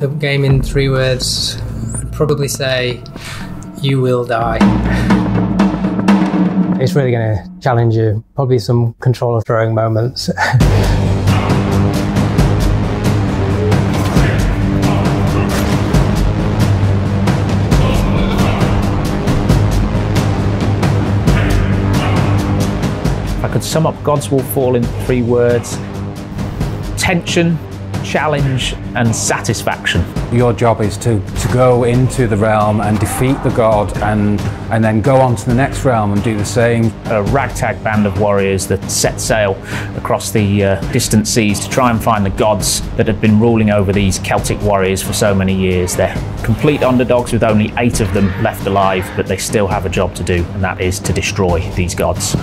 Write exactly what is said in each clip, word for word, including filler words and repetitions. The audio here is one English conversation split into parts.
The game in three words, I'd probably say, you will die. It's really going to challenge you. Probably some control of throwing moments. If I could sum up Gods Will Fall in three words: tension, challenge and satisfaction. Your job is to, to go into the realm and defeat the god and, and then go on to the next realm and do the same. A ragtag band of warriors that set sail across the uh, distant seas to try and find the gods that had been ruling over these Celtic warriors for so many years. They're complete underdogs with only eight of them left alive, but they still have a job to do, and that is to destroy these gods.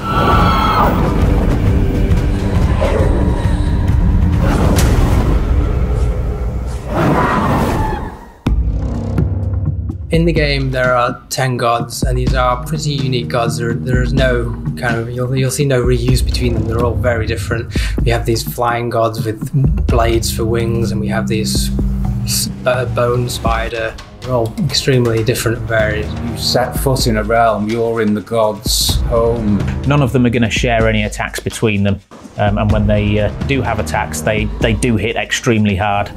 In the game, there are ten gods, and these are pretty unique gods. There, there is no kind of you'll, you'll see no reuse between them. They're all very different. We have these flying gods with blades for wings, and we have these uh, bone spider. They're all extremely different and varied. You set foot in a realm, you're in the gods' home. None of them are going to share any attacks between them, um, and when they uh, do have attacks, they they do hit extremely hard.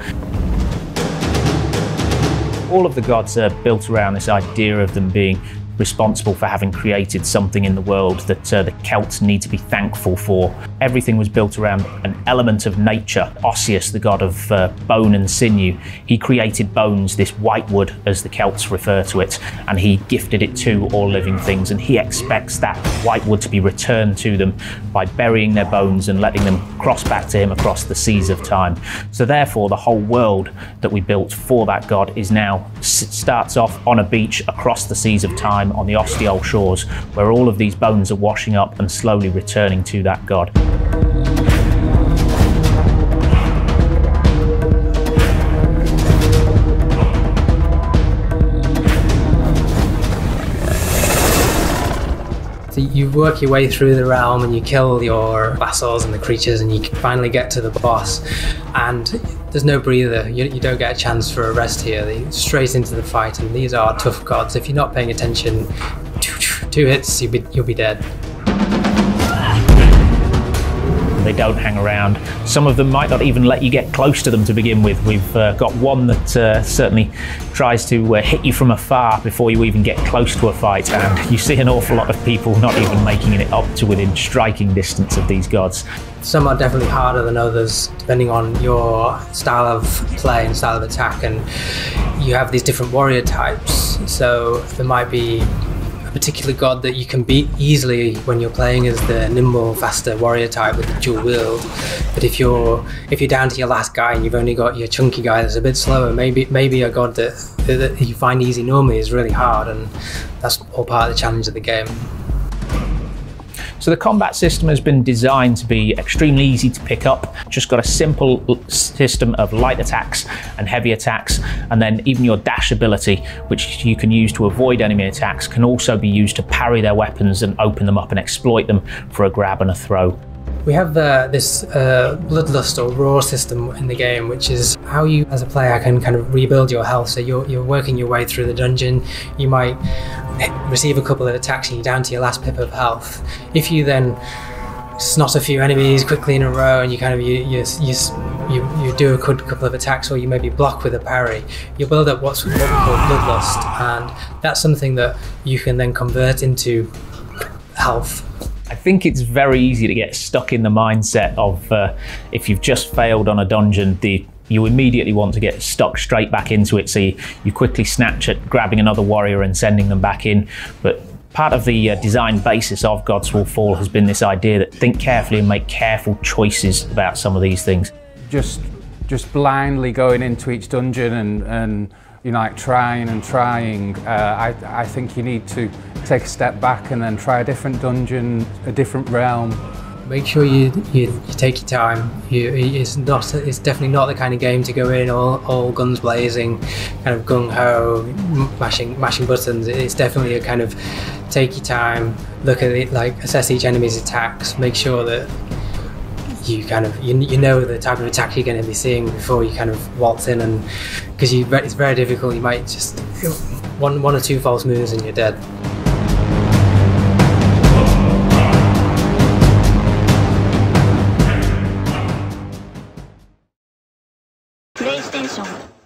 All of the gods are built around this idea of them being responsible for having created something in the world that uh, the Celts need to be thankful for. Everything was built around an element of nature. Osseous, the god of uh, bone and sinew, he created bones, this white wood as the Celts refer to it, and he gifted it to all living things, and he expects that white wood to be returned to them by burying their bones and letting them cross back to him across the seas of time. So therefore the whole world that we built for that god is now starts off on a beach across the seas of time on the Osteole shores, where all of these bones are washing up and slowly returning to that god. So you work your way through the realm and you kill your vassals and the creatures, and you finally get to the boss, and there's no breather. You, you don't get a chance for a rest here. They're straight into the fight, and these are tough gods. If you're not paying attention, two hits, you'll be, you'll be dead. They don't hang around. Some of them might not even let you get close to them to begin with. We've uh, got one that uh, certainly tries to uh, hit you from afar before you even get close to a fight, and you see an awful lot of people not even making it up to within striking distance of these gods. Some are definitely harder than others, depending on your style of play and style of attack, and you have these different warrior types, so there might be a particular god that you can beat easily when you're playing as the nimble, faster warrior type with the dual wield. But if you're if you're down to your last guy and you've only got your chunky guy that's a bit slower, maybe maybe a god that, that you find easy normally is really hard, and that's all part of the challenge of the game. So the combat system has been designed to be extremely easy to pick up. Just got a simple system of light attacks and heavy attacks, and then even your dash ability, which you can use to avoid enemy attacks, can also be used to parry their weapons and open them up and exploit them for a grab and a throw. We have uh, this uh, bloodlust or raw system in the game, which is how you as a player can kind of rebuild your health. So you're, you're working your way through the dungeon, you might receive a couple of attacks and you're down to your last pip of health. If you then snot a few enemies quickly in a row and you kind of you you, you, you, you do a good couple of attacks, or you maybe block with a parry, you build up what's what we call bloodlust, and that's something that you can then convert into health. I think it's very easy to get stuck in the mindset of uh, if you've just failed on a dungeon, the you immediately want to get stuck straight back into it, so you, you quickly snatch at grabbing another warrior and sending them back in. But part of the uh, design basis of Gods Will Fall has been this idea that think carefully and make careful choices about some of these things. Just just blindly going into each dungeon and, and you know, like trying and trying, uh, I, I think you need to take a step back and then try a different dungeon, a different realm. Make sure you, you, you take your time. You, it's not it's definitely not the kind of game to go in all, all guns blazing, kind of gung-ho, mashing, mashing buttons. It's definitely a kind of take your time, look at it, like assess each enemy's attacks, make sure that you kind of you, you know the type of attack you're going to be seeing before you kind of waltz in, and because you it's very difficult, you might just one one or two false moves and you're dead. PlayStation